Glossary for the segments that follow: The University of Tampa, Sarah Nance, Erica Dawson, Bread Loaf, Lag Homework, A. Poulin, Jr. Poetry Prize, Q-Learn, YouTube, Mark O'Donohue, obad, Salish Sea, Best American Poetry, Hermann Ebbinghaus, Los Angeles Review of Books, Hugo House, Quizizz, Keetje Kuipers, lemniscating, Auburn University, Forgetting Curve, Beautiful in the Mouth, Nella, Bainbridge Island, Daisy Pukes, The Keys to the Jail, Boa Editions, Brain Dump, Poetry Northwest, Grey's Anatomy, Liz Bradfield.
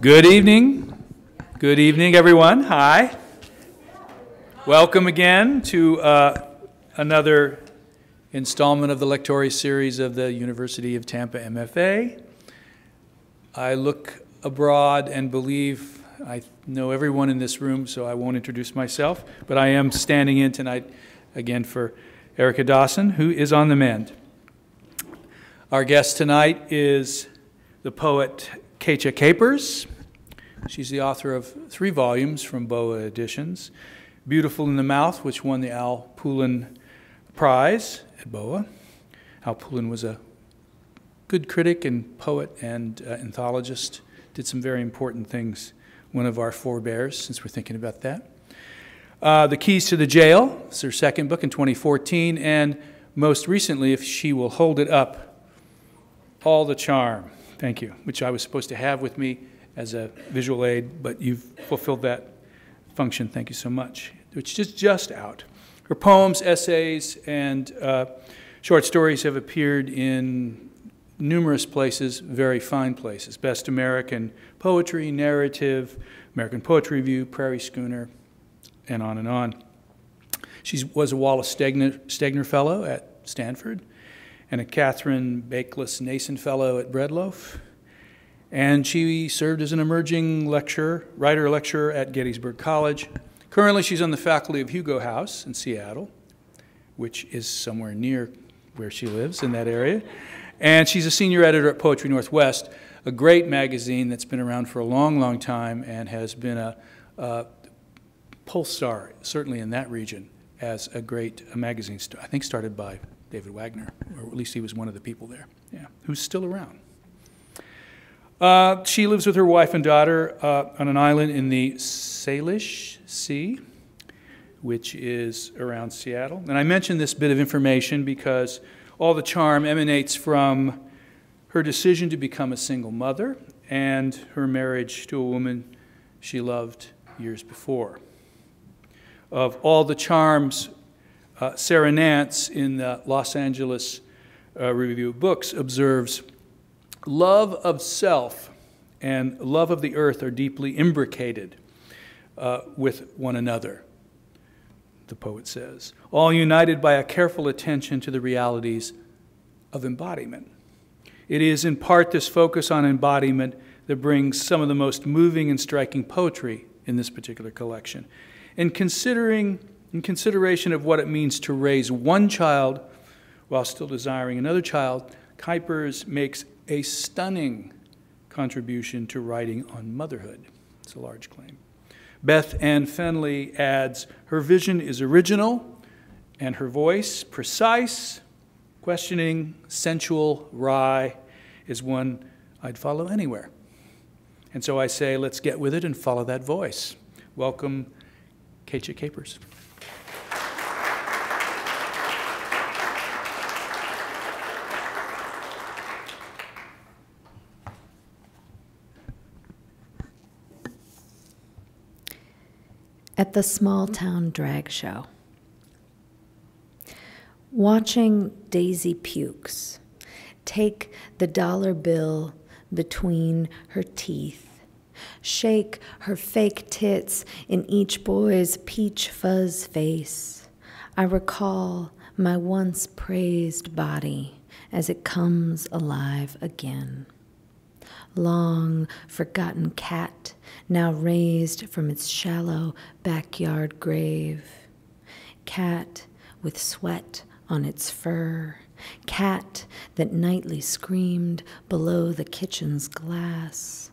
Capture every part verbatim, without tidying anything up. Good evening. Good evening, everyone. Hi. Welcome again to uh, another installment of the lectori series of the University of Tampa M F A. I look abroad and believe I know everyone in this room, so I won't introduce myself, but I am standing in tonight again for Erica Dawson, who is on the mend. Our guest tonight is the poet Keetje Kuipers. She's the author of three volumes from Boa Editions: Beautiful in the Mouth, which won the A. Poulin Prize at Boa. A. Poulin was a good critic and poet and uh, anthologist, did some very important things, one of our forebears, since we're thinking about that. Uh, The Keys to the Jail is her second book in twenty fourteen, and most recently, If She Will Hold It Up, All the Charm. Thank you, which I was supposed to have with me as a visual aid, but you've fulfilled that function. Thank you so much. Which is just out. Her poems, essays, and uh, short stories have appeared in numerous places, very fine places: Best American Poetry, Narrative, American Poetry Review, Prairie Schooner, and on and on. She was a Wallace Stegner, Stegner Fellow at Stanford, and a Catherine Bakeless Nason Fellow at Bread Loaf. And she served as an emerging lecturer, writer-lecturer at Gettysburg College. Currently, she's on the faculty of Hugo House in Seattle, which is somewhere near where she lives, in that area. And she's a senior editor at Poetry Northwest, a great magazine that's been around for a long, long time and has been a, a pulsar, certainly in that region, as a great a magazine, I think started by David Wagner, or at least he was one of the people there, yeah, who's still around. Uh, she lives with her wife and daughter uh, on an island in the Salish Sea, which is around Seattle. And I mentioned this bit of information because All the Charm emanates from her decision to become a single mother and her marriage to a woman she loved years before. Of All the Charms, Uh, Sarah Nance in the Los Angeles uh, Review of Books observes, "Love of self and love of the earth are deeply imbricated uh, with one another," the poet says, "all united by a careful attention to the realities of embodiment. It is in part this focus on embodiment that brings some of the most moving and striking poetry in this particular collection. And considering In consideration of what it means to raise one child while still desiring another child, Kuipers makes a stunning contribution to writing on motherhood." It's a large claim. Beth Ann Fenley adds, "Her vision is original and her voice precise, questioning, sensual, wry, is one I'd follow anywhere. And so I say, let's get with it and follow that voice." Welcome, Keetje Kuipers. At the small town drag show, watching Daisy Pukes take the dollar bill between her teeth, shake her fake tits in each boy's peach fuzz face, I recall my once praised body as it comes alive again. Long forgotten cat, now raised from its shallow backyard grave. Cat with sweat on its fur. Cat that nightly screamed below the kitchen's glass.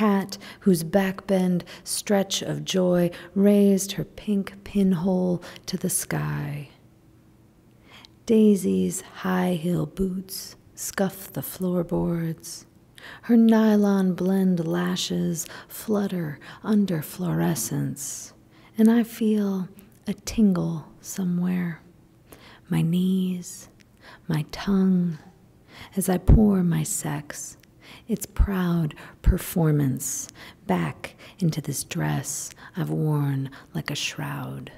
Cat whose backbend stretch of joy raised her pink pinhole to the sky. Daisy's high heel boots scuff the floorboards. Her nylon blend lashes flutter under fluorescence, and I feel a tingle somewhere, my knees, my tongue, as I pour my sex, its proud performance, back into this dress I've worn like a shroud.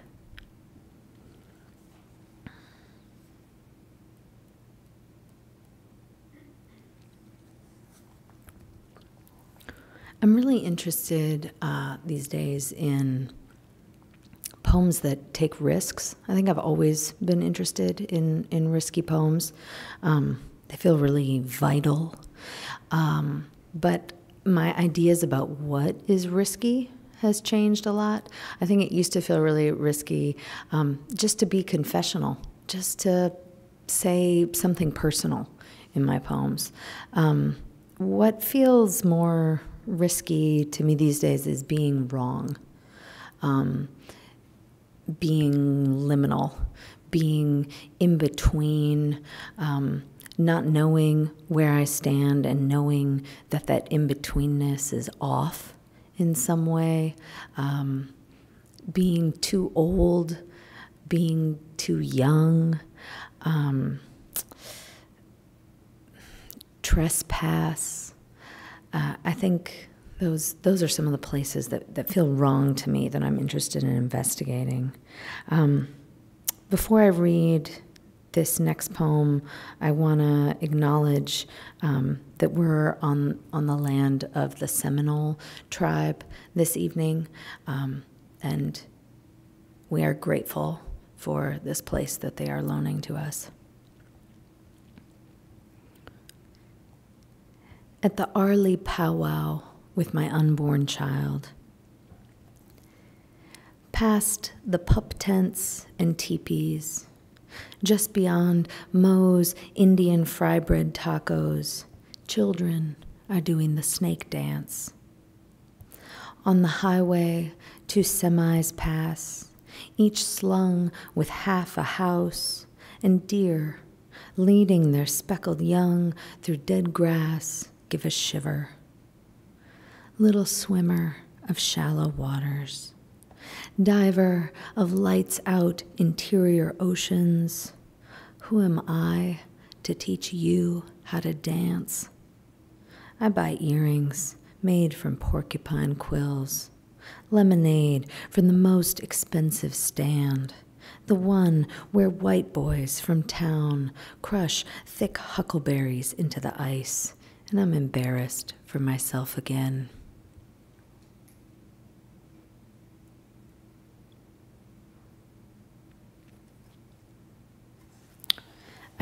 I'm really interested uh, these days in poems that take risks. I think I've always been interested in, in risky poems. Um, they feel really vital. Um, but my ideas about what is risky has changed a lot. I think it used to feel really risky um, just to be confessional, just to say something personal in my poems. Um, what feels more risky to me these days is being wrong, um, being liminal, being in between, um, not knowing where I stand and knowing that that in-betweenness is off in some way, um, being too old, being too young, um, trespass. Uh, I think those those are some of the places that, that feel wrong to me that I'm interested in investigating. Um, before I read this next poem, I want to acknowledge um, that we're on on the land of the Seminole tribe this evening, um, and we are grateful for this place that they are loaning to us. At the Arlie powwow with my unborn child. Past the pup tents and teepees, just beyond Moe's Indian fry bread tacos, children are doing the snake dance. On the highway, two semis pass, each slung with half a house, and deer, leading their speckled young through dead grass, give a shiver. Little swimmer of shallow waters, diver of lights out interior oceans, who am I to teach you how to dance? I buy earrings made from porcupine quills, lemonade from the most expensive stand, the one where white boys from town crush thick huckleberries into the ice, and I'm embarrassed for myself again.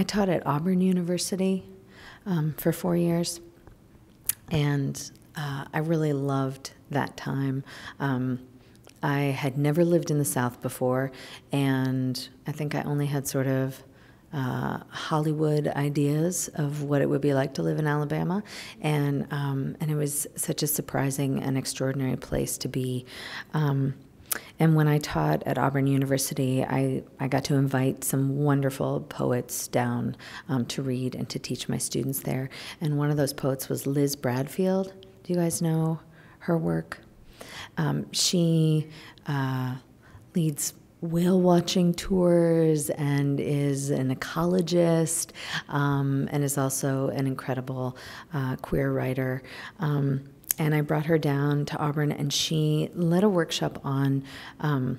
I taught at Auburn University um, for four years, and uh, I really loved that time. Um, I had never lived in the South before, and I think I only had sort of uh, Hollywood ideas of what it would be like to live in Alabama, and um, and it was such a surprising and extraordinary place to be. Um, And when I taught at Auburn University, I, I got to invite some wonderful poets down um, to read and to teach my students there. And one of those poets was Liz Bradfield. Do you guys know her work? Um, she uh, leads whale watching tours and is an ecologist um, and is also an incredible uh, queer writer. Um, And I brought her down to Auburn, and she led a workshop on um,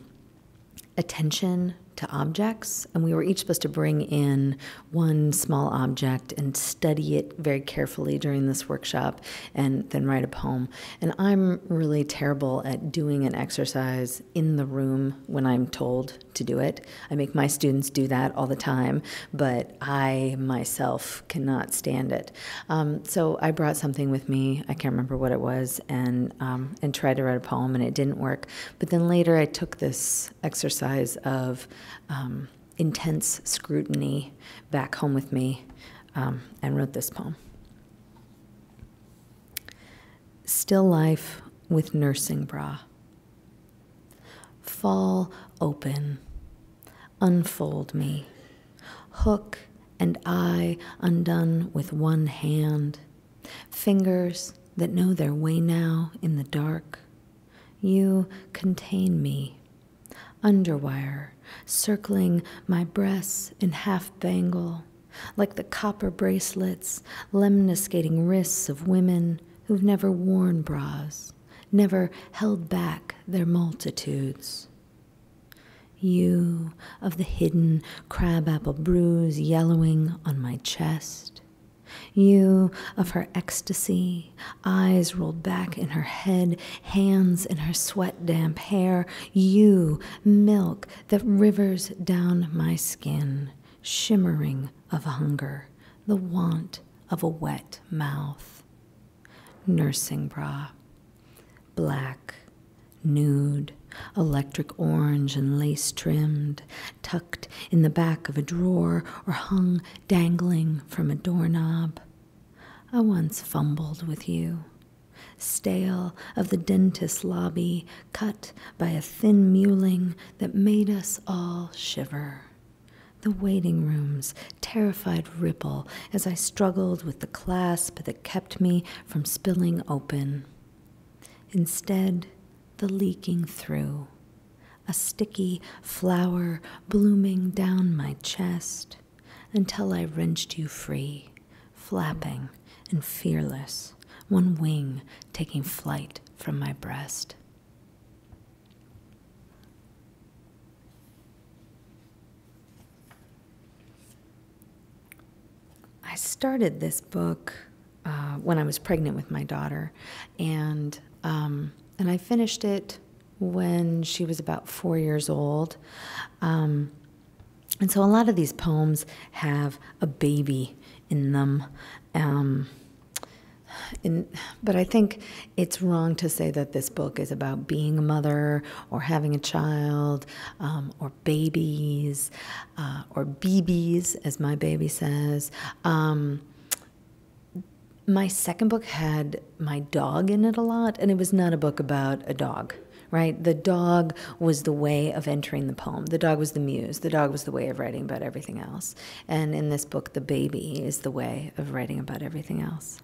attention to objects. And we were each supposed to bring in one small object and study it very carefully during this workshop and then write a poem. And I'm really terrible at doing an exercise in the room when I'm told to do it. I make my students do that all the time, but I myself cannot stand it. Um, so I brought something with me, I can't remember what it was, and, um, and tried to write a poem, and it didn't work. But then later I took this exercise of Um, intense scrutiny back home with me um, and wrote this poem. Still life with nursing bra. Fall open, unfold me, hook and eye undone with one hand, fingers that know their way now in the dark. You contain me, underwire, circling my breasts in half bangle, like the copper bracelets, lemniscating wrists of women who've never worn bras, never held back their multitudes. You of the hidden crabapple bruise yellowing on my chest, You of her ecstasy, eyes rolled back in her head, hands in her sweat-damp hair. You, milk that rivers down my skin, shimmering of hunger, the want of a wet mouth. Nursing bra, black, nude, electric orange and lace-trimmed, tucked in the back of a drawer or hung dangling from a doorknob. I once fumbled with you, stale of the dentist's lobby, cut by a thin mewling that made us all shiver. The waiting room's terrified ripple as I struggled with the clasp that kept me from spilling open. Instead, the leaking through, a sticky flower blooming down my chest until I wrenched you free, flapping and fearless, one wing taking flight from my breast. I started this book uh, when I was pregnant with my daughter, and um, And I finished it when she was about four years old. Um, and so a lot of these poems have a baby in them. Um, in, but I think it's wrong to say that this book is about being a mother or having a child um, or babies uh, or B Bs, as my baby says. Um, My second book had my dog in it a lot, and it was not a book about a dog, right? The dog was the way of entering the poem. The dog was the muse. The dog was the way of writing about everything else. And in this book, the baby is the way of writing about everything else.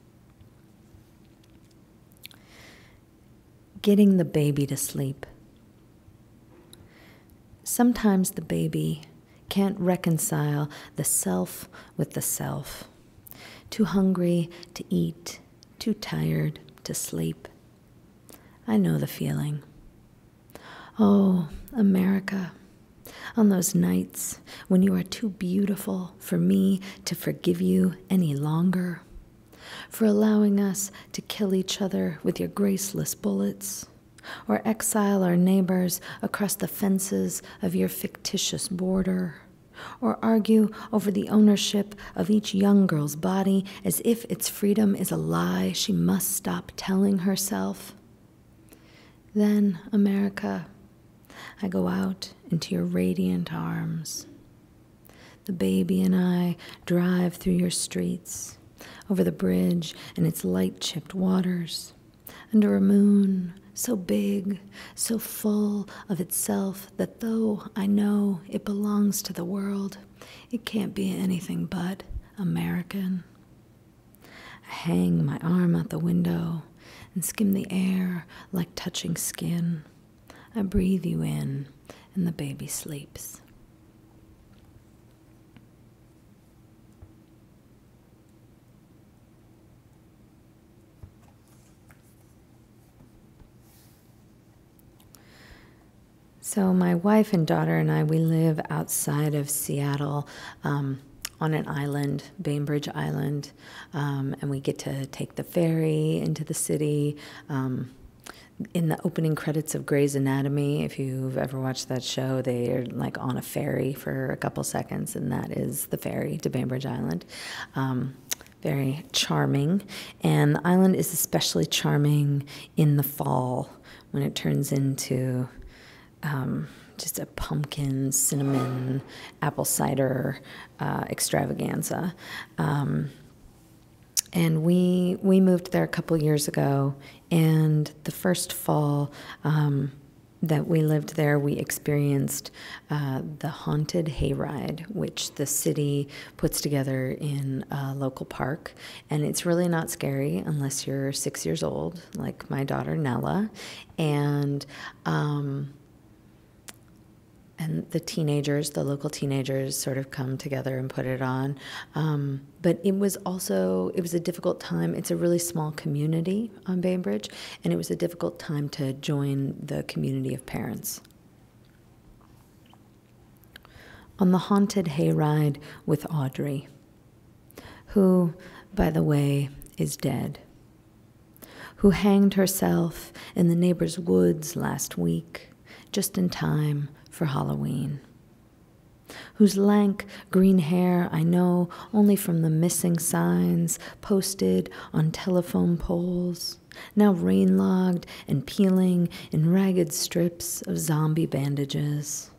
Getting the baby to sleep. Sometimes the baby can't reconcile the self with the self. Too hungry to eat, too tired to sleep. I know the feeling. Oh, America, on those nights when you are too beautiful for me to forgive you any longer, for allowing us to kill each other with your graceless bullets, or exile our neighbors across the fences of your fictitious border, or argue over the ownership of each young girl's body as if its freedom is a lie she must stop telling herself. Then, America, I go out into your radiant arms. The baby and I drive through your streets, over the bridge and its light-chipped waters, under a moon so big, so full of itself that though I know it belongs to the world, it can't be anything but American. I hang my arm out the window and skim the air like touching skin. I breathe you in, and the baby sleeps. So my wife and daughter and I, we live outside of Seattle um, on an island, Bainbridge Island, um, and we get to take the ferry into the city. Um, in the opening credits of Grey's Anatomy, if you've ever watched that show, they're like on a ferry for a couple seconds, and that is the ferry to Bainbridge Island. Um, very charming, and the island is especially charming in the fall when it turns into Um, just a pumpkin, cinnamon, apple cider uh, extravaganza. Um, and we we moved there a couple years ago, and the first fall um, that we lived there, we experienced uh, the haunted hayride, which the city puts together in a local park. And it's really not scary unless you're six years old, like my daughter Nella. And... Um, And the teenagers, the local teenagers, sort of come together and put it on. Um, but it was also, it was a difficult time. It's a really small community on Bainbridge, and it was a difficult time to join the community of parents. On the haunted hayride with Audrey, who, by the way is dead, who hanged herself in the neighbor's woods last week, just in time for Halloween, whose lank green hair I know only from the missing signs posted on telephone poles, now rain-logged and peeling in ragged strips of zombie bandages,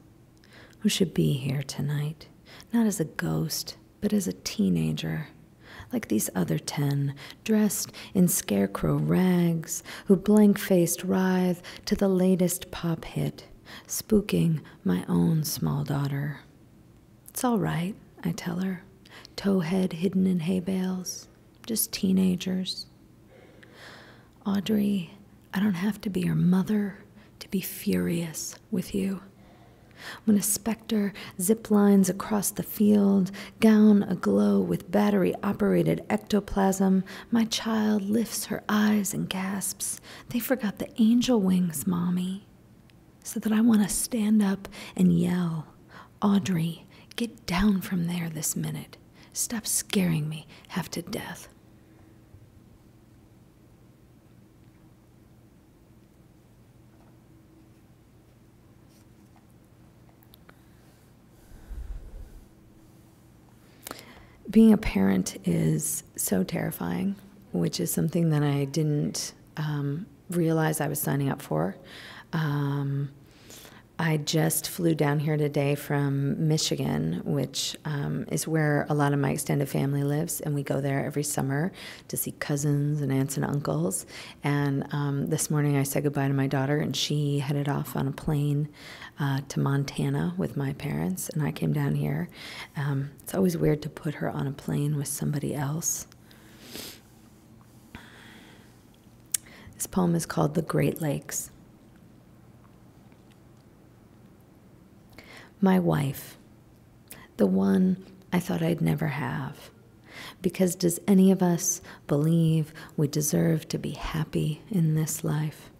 who should be here tonight, not as a ghost, but as a teenager, like these other ten, dressed in scarecrow rags, who blank-faced writhe to the latest pop hit, spooking my own small daughter. It's all right, I tell her, towhead hidden in hay bales, just teenagers. Audrey, I don't have to be your mother to be furious with you. When a specter ziplines across the field, gown aglow with battery-operated ectoplasm, my child lifts her eyes and gasps, "They forgot the angel wings, Mommy." So that I want to stand up and yell, "Audrey, get down from there this minute. Stop scaring me half to death." Being a parent is so terrifying, which is something that I didn't um, realize I was signing up for. Um, I just flew down here today from Michigan, which um, is where a lot of my extended family lives, and we go there every summer to see cousins and aunts and uncles. And um, this morning I said goodbye to my daughter, and she headed off on a plane Uh, to Montana with my parents, and I came down here. Um, it's always weird to put her on a plane with somebody else. This poem is called The Great Lakes. My wife, the one I thought I'd never have, because does any of us believe we deserve to be happy in this life?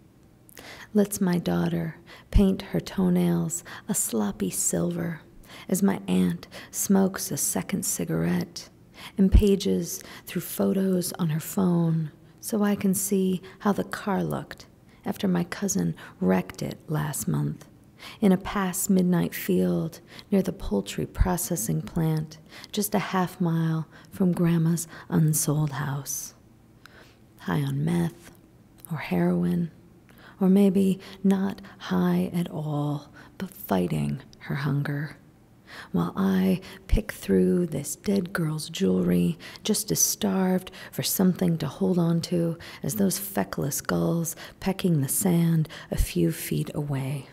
Lets my daughter paint her toenails a sloppy silver as my aunt smokes a second cigarette and pages through photos on her phone so I can see how the car looked after my cousin wrecked it last month in a past midnight field near the poultry processing plant just a half mile from Grandma's unsold house. High on meth or heroin, or maybe not high at all, but fighting her hunger, while I pick through this dead girl's jewelry, just as starved for something to hold on to as those feckless gulls pecking the sand a few feet away.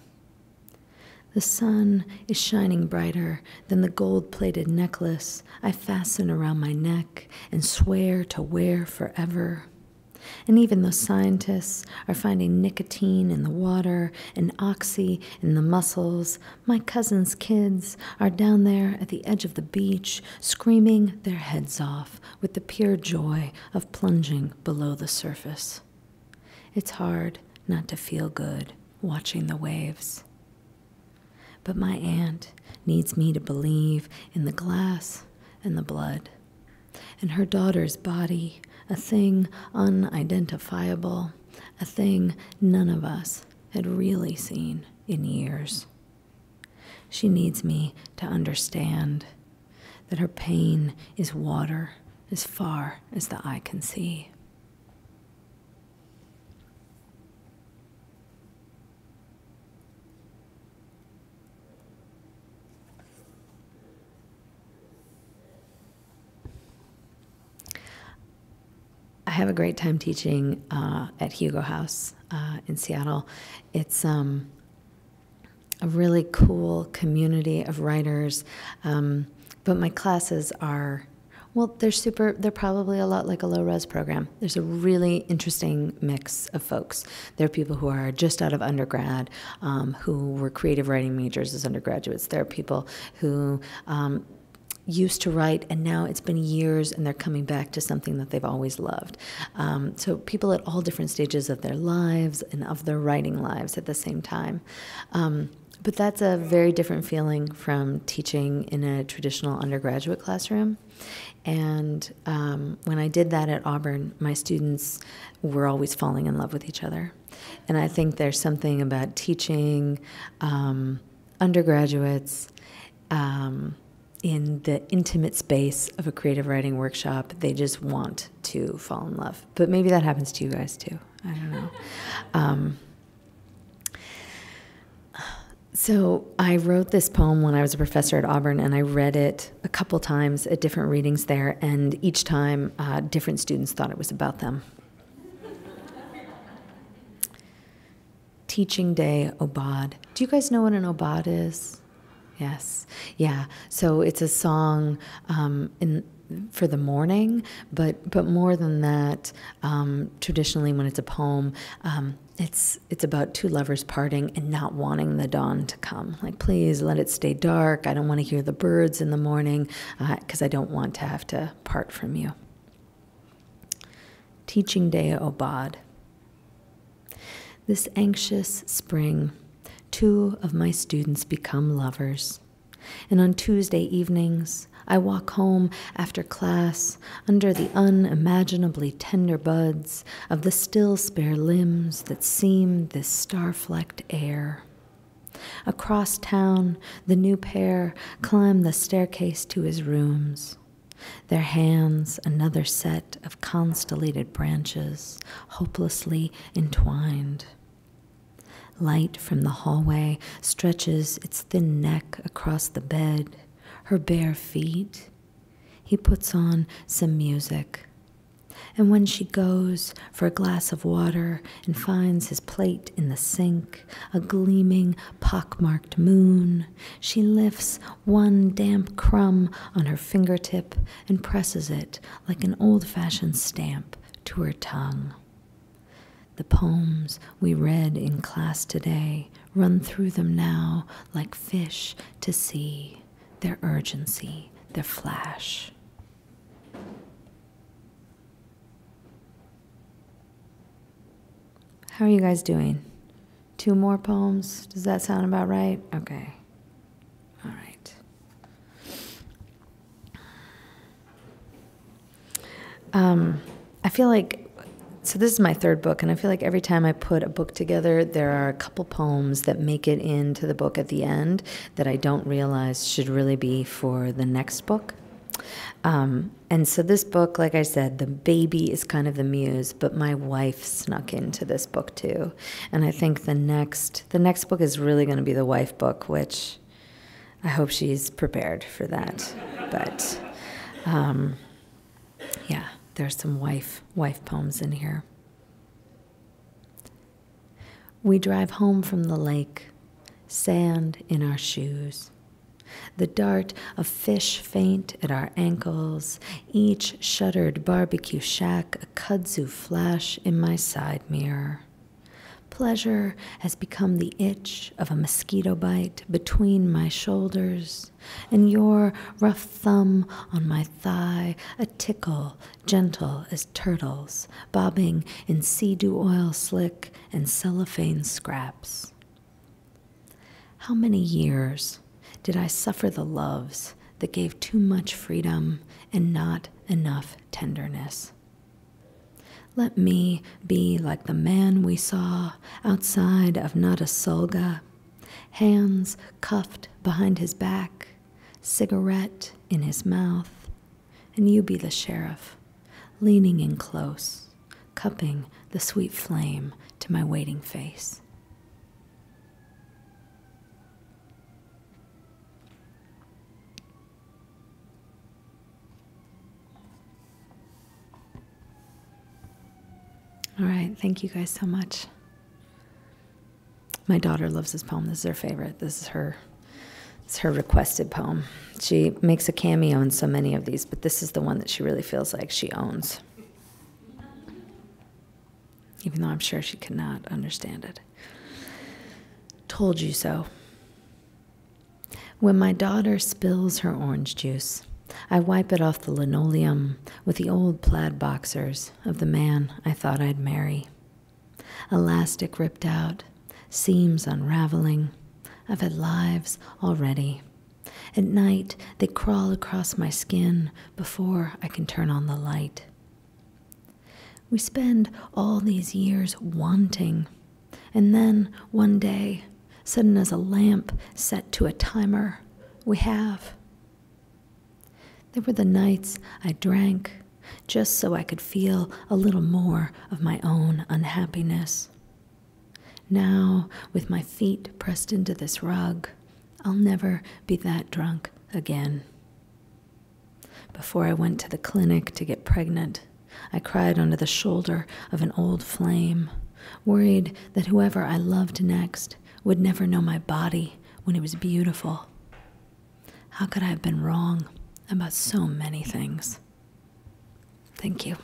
The sun is shining brighter than the gold-plated necklace I fasten around my neck and swear to wear forever. And even though scientists are finding nicotine in the water and oxy in the mussels, my cousin's kids are down there at the edge of the beach, screaming their heads off with the pure joy of plunging below the surface. It's hard not to feel good watching the waves. But my aunt needs me to believe in the glass and the blood, and her daughter's body, a thing unidentifiable, a thing none of us had really seen in years. She needs me to understand that her pain is water as far as the eye can see. I have a great time teaching uh, at Hugo House uh, in Seattle. It's um, a really cool community of writers, um, but my classes are, well, they're super, they're probably a lot like a low-res program. There's a really interesting mix of folks. There are people who are just out of undergrad, um, who were creative writing majors as undergraduates. There are people who um, used to write, and now it's been years, and they're coming back to something that they've always loved. Um, so people at all different stages of their lives and of their writing lives at the same time. Um, But that's a very different feeling from teaching in a traditional undergraduate classroom. And um, when I did that at Auburn, my students were always falling in love with each other. And I think there's something about teaching um, undergraduates um, in the intimate space of a creative writing workshop. They just want to fall in love. But maybe that happens to you guys too. I don't know. Um, So I wrote this poem when I was a professor at Auburn, and I read it a couple times at different readings there, and each time uh, different students thought it was about them. Teaching day obad. Do you guys know what an obad is? Yes. Yeah. So it's a song um, in, for the morning, but, but more than that, um, traditionally when it's a poem, um, It's, it's about two lovers parting and not wanting the dawn to come. Like, please let it stay dark. I don't want to hear the birds in the morning because uh, I don't want to have to part from you. Teaching day obad. This anxious spring, two of my students become lovers. And on Tuesday evenings, I walk home after class under the unimaginably tender buds of the still spare limbs that seam this star-flecked air. Across town, the new pair climb the staircase to his rooms, their hands another set of constellated branches, hopelessly entwined. Light from the hallway stretches its thin neck across the bed, her bare feet. He puts on some music. And when she goes for a glass of water and finds his plate in the sink, a gleaming, pockmarked moon, she lifts one damp crumb on her fingertip and presses it like an old-fashioned stamp to her tongue. The poems we read in class today run through them now like fish to sea. Their urgency, their flash. How are you guys doing? Two more poems? Does that sound about right? Okay. All right. Um, I feel like So this is my third book, and I feel like every time I put a book together, there are a couple poems that make it into the book at the end that I don't realize should really be for the next book. Um, and so this book, like I said, the baby is kind of the muse, but my wife snuck into this book too. And I think the next, the next book is really going to be the wife book, which I hope she's prepared for that. But um, yeah. There's some wife, wife poems in here. We drive home from the lake, sand in our shoes, the dart of fish faint at our ankles, each shuttered barbecue shack a kudzu flash in my side mirror. Pleasure has become the itch of a mosquito bite between my shoulders, and your rough thumb on my thigh, a tickle gentle as turtles, bobbing in sea-dew oil slick and cellophane scraps. How many years did I suffer the loves that gave too much freedom and not enough tenderness? Let me be like the man we saw outside of Notasulga, hands cuffed behind his back, cigarette in his mouth, and you be the sheriff, leaning in close, cupping the sweet flame to my waiting face. All right, thank you guys so much. My daughter loves this poem. This is her favorite. This is her, it's her requested poem. She makes a cameo in so many of these, but this is the one that she really feels like she owns, even though I'm sure she could not understand it. Told you so. When my daughter spills her orange juice, I wipe it off the linoleum with the old plaid boxers of the man I thought I'd marry. Elastic ripped out, seams unraveling, I've had lives already. At night, they crawl across my skin before I can turn on the light. We spend all these years wanting, and then one day, sudden as a lamp set to a timer, we have. There were the nights I drank, just so I could feel a little more of my own unhappiness. Now, with my feet pressed into this rug, I'll never be that drunk again. Before I went to the clinic to get pregnant, I cried under the shoulder of an old flame, worried that whoever I loved next would never know my body when it was beautiful. How could I have been wrong about so many things? Thank you.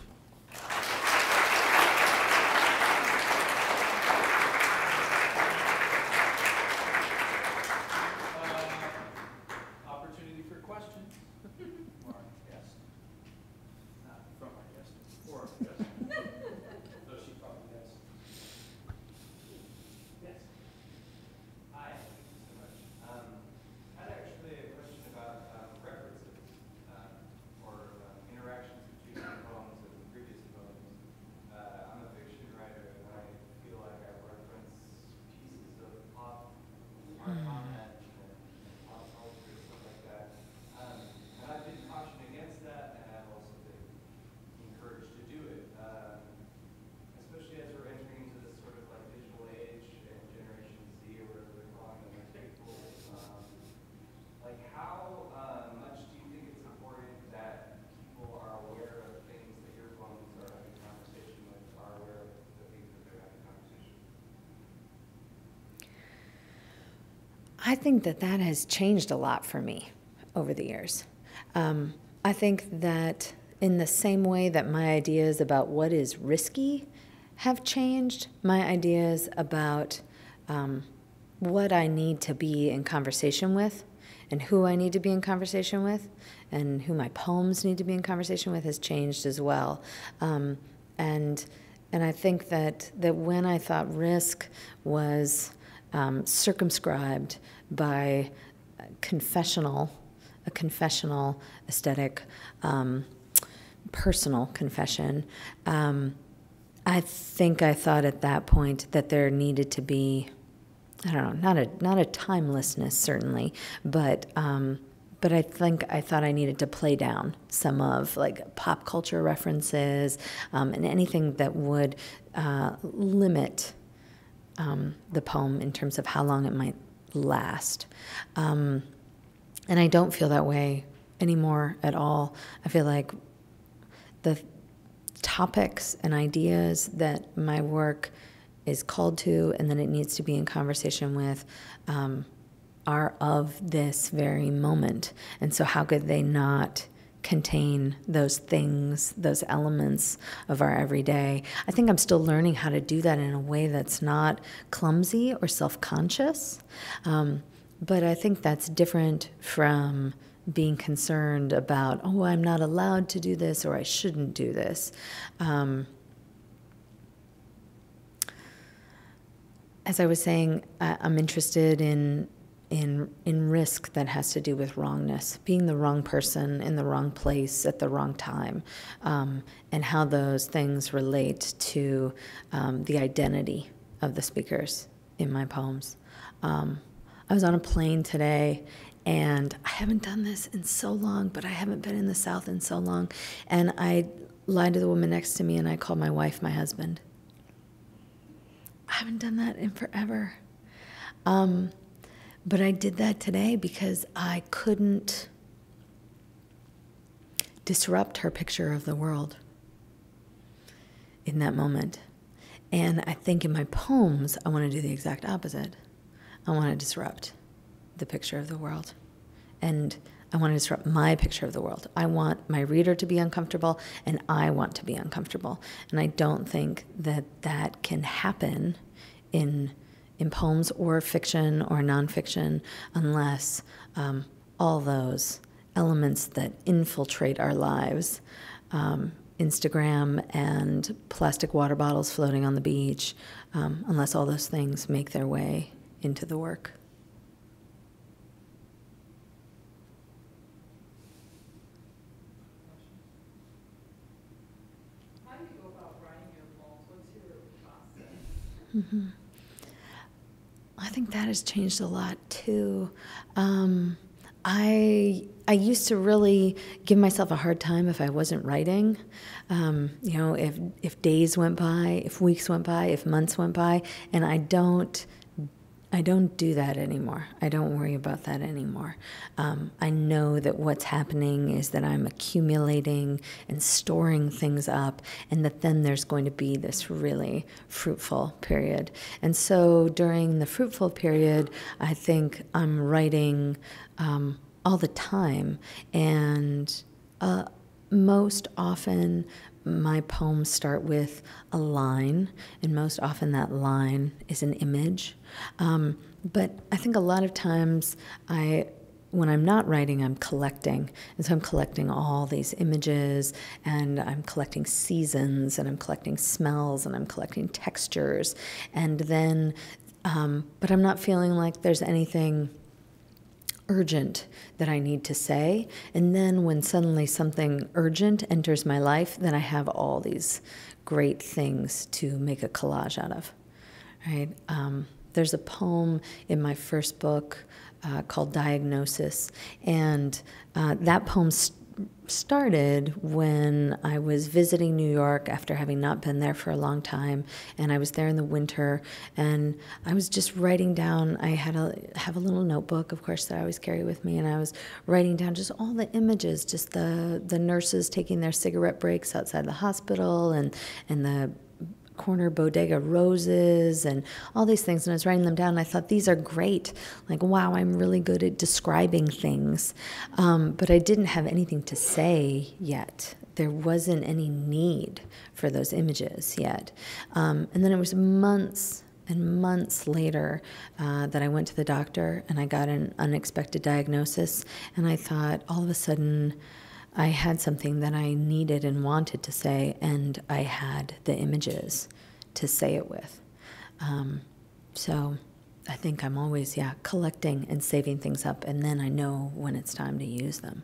I think that that has changed a lot for me over the years. Um, I think that in the same way that my ideas about what is risky have changed, my ideas about um, what I need to be in conversation with and who I need to be in conversation with and who my poems need to be in conversation with has changed as well. Um, and, and I think that, that when I thought risk was um, circumscribed by confessional, a confessional aesthetic, um, personal confession, um, I think I thought at that point that there needed to be, I don't know, not a, not a timelessness certainly, but, um, but I think I thought I needed to play down some of like pop culture references um, and anything that would uh, limit um, the poem in terms of how long it might last. Um, and I don't feel that way anymore at all. I feel like the topics and ideas that my work is called to and that it needs to be in conversation with um, are of this very moment. And so how could they not contain those things, those elements of our everyday? I think I'm still learning how to do that in a way that's not clumsy or self-conscious, um, but I think that's different from being concerned about, oh, I'm not allowed to do this or I shouldn't do this. Um, as I was saying, I I'm interested in In, in risk that has to do with wrongness, being the wrong person in the wrong place at the wrong time, um, and how those things relate to um, the identity of the speakers in my poems. Um, I was on a plane today, and I haven't done this in so long, but I haven't been in the South in so long, and I lied to the woman next to me, and I called my wife my husband. I haven't done that in forever. Um, But I did that today because I couldn't disrupt her picture of the world in that moment. And I think in my poems, I want to do the exact opposite. I want to disrupt the picture of the world. And I want to disrupt my picture of the world. I want my reader to be uncomfortable, and I want to be uncomfortable. And I don't think that that can happen in in poems or fiction or nonfiction, unless um, all those elements that infiltrate our lives, um, Instagram and plastic water bottles floating on the beach, um, unless all those things make their way into the work. Mm-hmm. I think that has changed a lot too. Um, I I used to really give myself a hard time if I wasn't writing. Um, you know, if if days went by, if weeks went by, if months went by, and I don't I don't do that anymore. I don't worry about that anymore. Um, I know that what's happening is that I'm accumulating and storing things up, and that then there's going to be this really fruitful period. And so during the fruitful period, I think I'm writing um, all the time, and uh, most often my poems start with a line, and most often that line is an image. Um, but I think a lot of times I, when I'm not writing, I'm collecting. And so I'm collecting all these images, and I'm collecting seasons, and I'm collecting smells, and I'm collecting textures. And then, um, but I'm not feeling like there's anything urgent that I need to say. And then when suddenly something urgent enters my life, then I have all these great things to make a collage out of, right? Um, there's a poem in my first book uh, called Diagnosis, and uh, that poem st started when I was visiting New York after having not been there for a long time, and I was there in the winter, and I was just writing down. I had a have a little notebook, of course, that I always carry with me, and I was writing down just all the images, just the the nurses taking their cigarette breaks outside the hospital, and and the corner bodega roses and all these things, and I was writing them down, and I thought, these are great. Like, wow, I'm really good at describing things. Um, but I didn't have anything to say yet. There wasn't any need for those images yet. Um, and then it was months and months later uh, that I went to the doctor, and I got an unexpected diagnosis, and I thought, all of a sudden, I had something that I needed and wanted to say, and I had the images to say it with. Um, so I think I'm always, yeah, collecting and saving things up, and then I know when it's time to use them.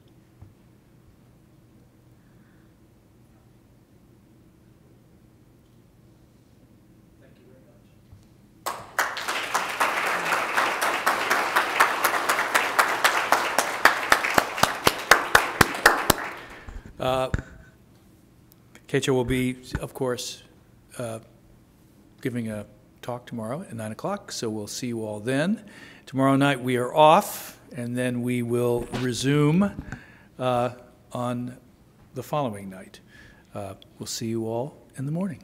Uh, Keetje will be, of course, uh, giving a talk tomorrow at nine o'clock, so we'll see you all then. Tomorrow night we are off, and then we will resume uh, on the following night. Uh, we'll see you all in the morning.